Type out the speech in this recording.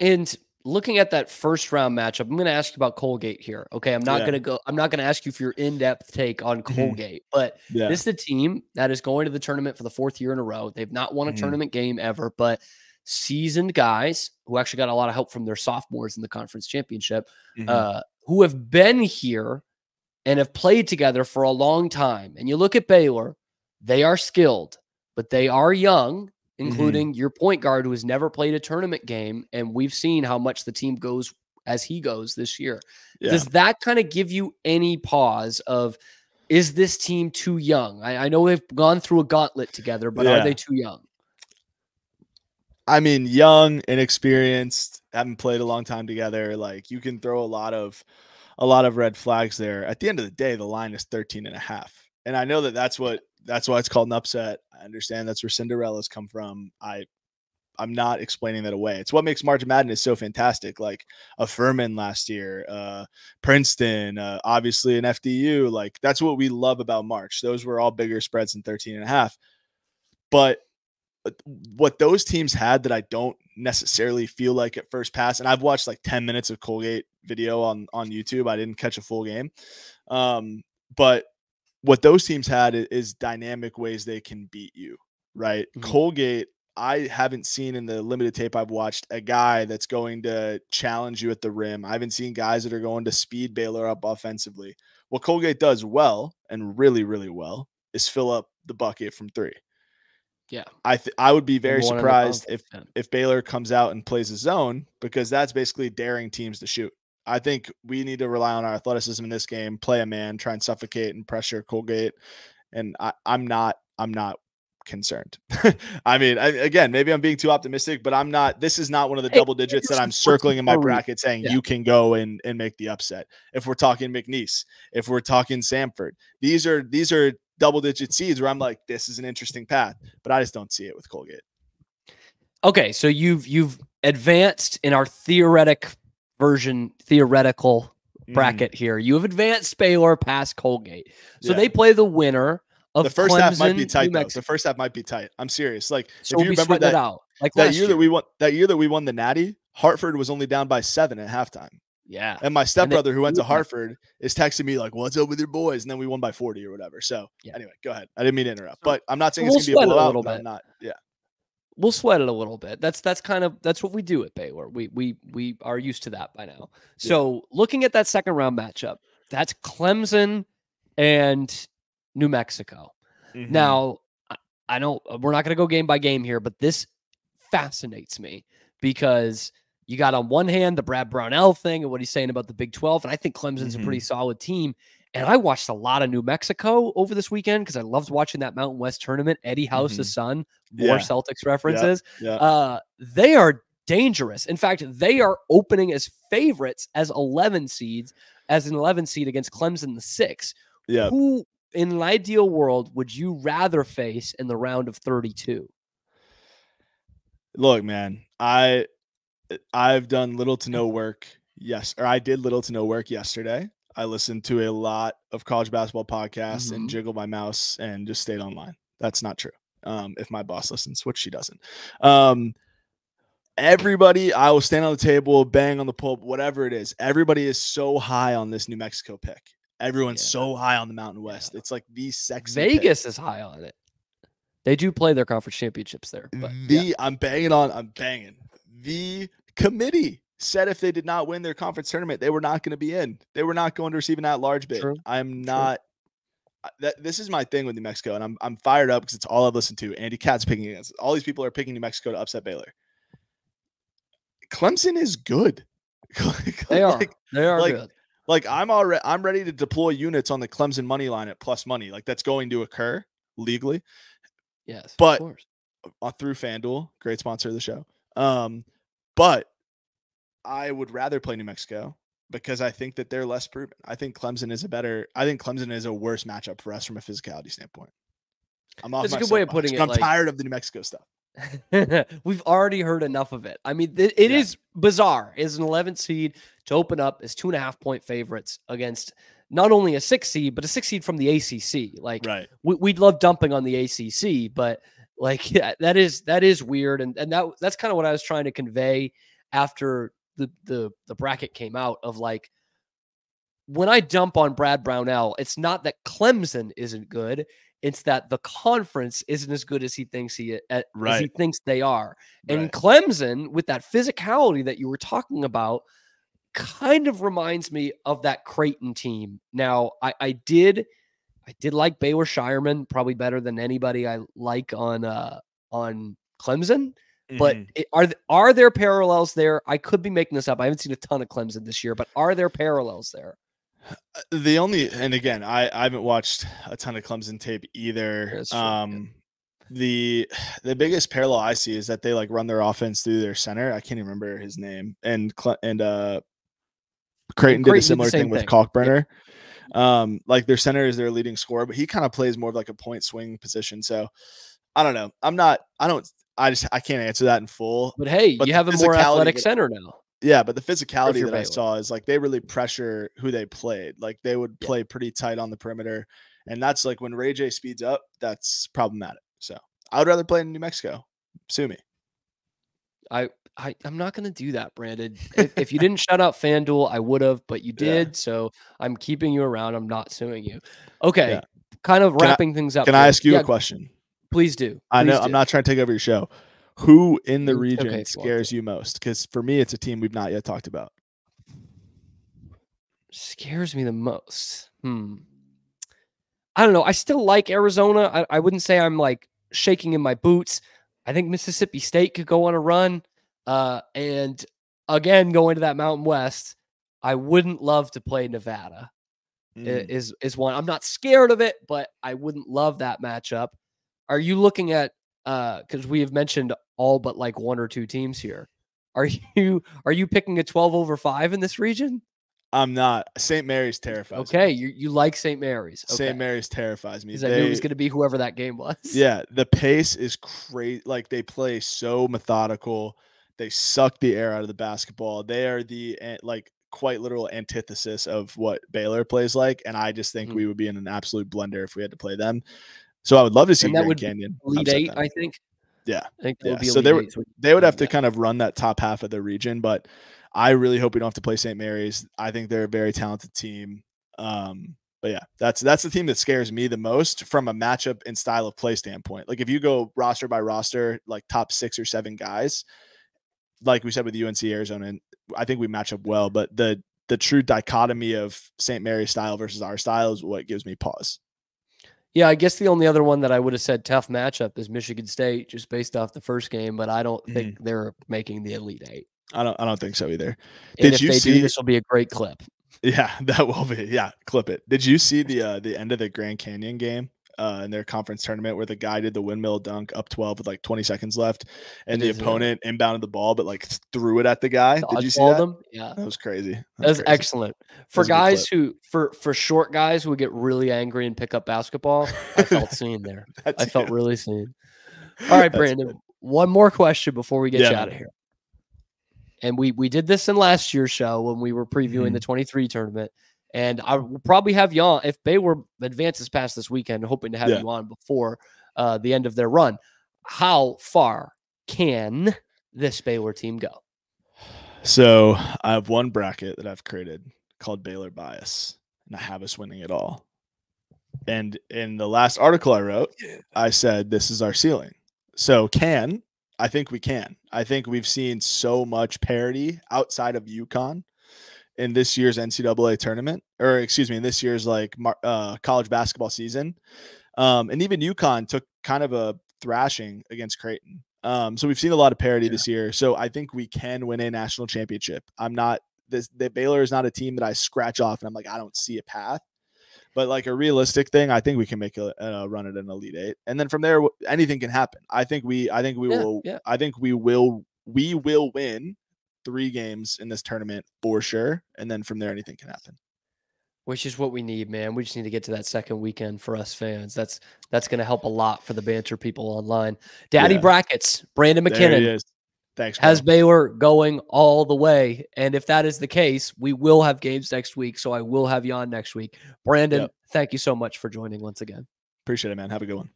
And looking at that first round matchup, I'm going to ask you about Colgate here. Okay. I'm not going to ask you for your in-depth take on Colgate, but this is the team that is going to the tournament for the fourth year in a row. They've not won a tournament game ever, but seasoned guys who actually got a lot of help from their sophomores in the conference championship, who have been here and have played together for a long time. And you look at Baylor, they are skilled, but they are young, including your point guard who has never played a tournament game. And we've seen how much the team goes as he goes this year. Yeah. Does that kind of give you any pause of, is this team too young? I know they've gone through a gauntlet together, but are they too young? I mean, young, inexperienced, haven't played a long time together. Like, you can throw a lot of red flags there. At the end of the day, the line is 13.5. And I know that that's why it's called an upset. I understand that's where Cinderella's come from. I'm not explaining that away. It's what makes March Madness so fantastic. Like a Furman last year, Princeton, obviously an FDU. Like, that's what we love about March. Those were all bigger spreads than 13.5. But what those teams had that I don't necessarily feel like at first pass, and I've watched like 10 minutes of Colgate video on YouTube. I didn't catch a full game. But what those teams had is dynamic ways they can beat you, right? Colgate, I haven't seen in the limited tape I've watched a guy that's going to challenge you at the rim. I haven't seen guys that are going to speed Baylor up offensively. What Colgate does well, and really, really well, is fill up the bucket from three. Yeah, I would be very surprised if Baylor comes out and plays a zone, because that's basically daring teams to shoot. I think we need to rely on our athleticism in this game, play a man, try and suffocate and pressure Colgate. And I'm not concerned. I mean, again, maybe I'm being too optimistic, but I'm not. This is not one of the double digits that I'm circling in my bracket saying you can go and make the upset. If we're talking McNeese, if we're talking Samford, these are double-digit seeds where I'm like, this is an interesting path, but I just don't see it with Colgate. Okay, so you've advanced in our theoretical bracket here. You have advanced Baylor past Colgate. So they play the winner of the first Clemson, half might be tight. The first half might be tight. I'm serious. Like, so if you remember that out, like that year that we won the Natty, Hartford was only down by 7 at halftime. Yeah. And my stepbrother who went to Hartford is texting me like, what's up with your boys? And then we won by 40 or whatever. So anyway, go ahead. I didn't mean to interrupt, but I'm not saying it's going to be a blowout, but I'm not. Yeah. We'll sweat it a little bit. That's what we do at Baylor. We are used to that by now. Yeah. So looking at that second round matchup, that's Clemson and New Mexico. Now I know we're not going to go game by game here, but this fascinates me because you got on one hand the Brad Brownell thing and what he's saying about the Big 12, and I think Clemson's a pretty solid team. And I watched a lot of New Mexico over this weekend because I loved watching that Mountain West tournament. Eddie House, the son, more Celtics references. Yeah. They are dangerous. In fact, they are opening as favorites as 11 seeds, as an 11 seed against Clemson, the 6. Yeah. Who, in an ideal world, would you rather face in the round of 32? Look, man, I've done little to no work. Yes. Or I did little to no work yesterday. I listened to a lot of college basketball podcasts and jiggled my mouse and just stayed online. That's not true. If my boss listens, which she doesn't. Everybody, I will stand on the table, bang on the pulp, whatever it is. Everybody is so high on this New Mexico pick. Everyone's so high on the Mountain West. It's like the sexy Vegas pick is high on it. They do play their conference championships there. But I'm banging. The committee said if they did not win their conference tournament, they were not going to be in. They were not going to receive an at-large bid. True. This is my thing with New Mexico, and I'm fired up because it's all I've listened to. Andy Katz picking against. All these people are picking New Mexico to upset Baylor. Clemson is good. They are good. Like I'm ready to deploy units on the Clemson money line at plus money. Like that's going to occur legally. Yes, but of course, through FanDuel, great sponsor of the show. But I would rather play New Mexico because I think that they're less proven. I think Clemson is a worse matchup for us from a physicality standpoint. That's a good way of putting it. I'm tired of the New Mexico stuff. We've already heard enough of it. I mean, it is bizarre. Is an 11th seed to open up as 2.5-point favorites against not only a 6 seed, but a 6 seed from the ACC. Like, right. We'd love dumping on the ACC, but like, yeah, that is weird. And that's kind of what I was trying to convey after the bracket came out of like, when I dump on Brad Brownell, it's not that Clemson isn't good. It's that the conference isn't as good as he thinks as he thinks they are. And Clemson, with that physicality that you were talking about, kind of reminds me of that Creighton team. Now, I did like Baylor Shireman probably better than anybody I like on Clemson. But are there parallels there? I could be making this up. I haven't seen a ton of Clemson this year, but are there parallels there? The only, and again, I haven't watched a ton of Clemson tape either. The biggest parallel I see is that they like run their offense through their center. I can't even remember his name. And Creighton did a similar thing with Kalkbrenner. Yeah. Like their center is their leading scorer, but he kind of plays more of like a point swing position. So I don't know. I can't answer that in full. But hey, you have a more athletic center now. Yeah, but the physicality that I saw is like they really pressure who they played. Like they would play pretty tight on the perimeter. And that's like when Ray J speeds up, that's problematic. So I would rather play in New Mexico. Sue me. I'm not going to do that, Brandon. If you didn't shout out FanDuel, I would have, but you did. Yeah. So I'm keeping you around. I'm not suing you. Okay. Yeah. Kind of wrapping things up. Can I ask you a question? Please do. Please do. I'm not trying to take over your show. Who in the region scares you most? Because for me, it's a team we've not yet talked about. Scares me the most. I don't know. I still like Arizona. I wouldn't say I'm like shaking in my boots. I think Mississippi State could go on a run. And again, going to that Mountain West, I wouldn't love to play Nevada. Is one. I'm not scared of it, but I wouldn't love that matchup. Are you looking at, because we have mentioned all but like one or two teams here, are you picking a 12/5 in this region? I'm not. St. Mary's terrifies me. You like St. Mary's. St. Mary's terrifies me. Because I knew it was going to be whoever that game was. Yeah, the pace is crazy. Like they play so methodical. They suck the air out of the basketball. They are the like quite literal antithesis of what Baylor plays like, and I just think we would be in an absolute blender if we had to play them. So I would love to see Grand Canyon. Elite 8, I think. Yeah. So they would have to kind of run that top half of the region, but I really hope we don't have to play St. Mary's. I think they're a very talented team. But yeah, that's the team that scares me the most from a matchup and style of play standpoint. Like if you go roster by roster, like top 6 or 7 guys, like we said with UNC Arizona, and I think we match up well, but the true dichotomy of St. Mary's style versus our style is what gives me pause. Yeah, I guess the only other one that I would have said tough matchup is Michigan State, just based off the first game. But I don't think they're making the Elite 8. I don't think so either. And if they do, this will be a great clip. Yeah, that will be. Yeah, clip it. Did you see the end of the Grand Canyon game in their conference tournament where the guy did the windmill dunk up 12 with like 20 seconds left, and the opponent inbounded the ball but like threw it at the guy? Did you see that? Yeah, that was crazy. That was excellent for guys who for short guys who would get really angry and pick up basketball. I felt seen there. I felt really seen. All right, Brandon, one more question before we get you out of here. And we did this in last year's show when we were previewing the 23 tournament. And I will probably have you on if Baylor advances past this weekend, hoping to have you on before the end of their run. How far can this Baylor team go? So I have one bracket that I've created called Baylor Bias, and I have us winning it all. And in the last article I wrote, I said this is our ceiling. So I think we can. I think we've seen so much parity outside of UConn in this year's NCAA tournament, or excuse me, in this year's like college basketball season. And even UConn took kind of a thrashing against Creighton. So we've seen a lot of parity this year. So I think we can win a national championship. Baylor is not a team that I scratch off and I'm like, I don't see a path, but like a realistic thing, I think we can make a run at an Elite 8. And then from there, anything can happen. I think we will win 3 games in this tournament for sure. And then from there, anything can happen. Which is what we need, man. We just need to get to that second weekend for us fans. That's going to help a lot for the banter people online. Daddy Brackets, Brandon McKinnon. Thanks. Has Baylor going all the way. And if that is the case, we will have games next week. So I will have you on next week. Brandon, thank you so much for joining once again. Appreciate it, man. Have a good one.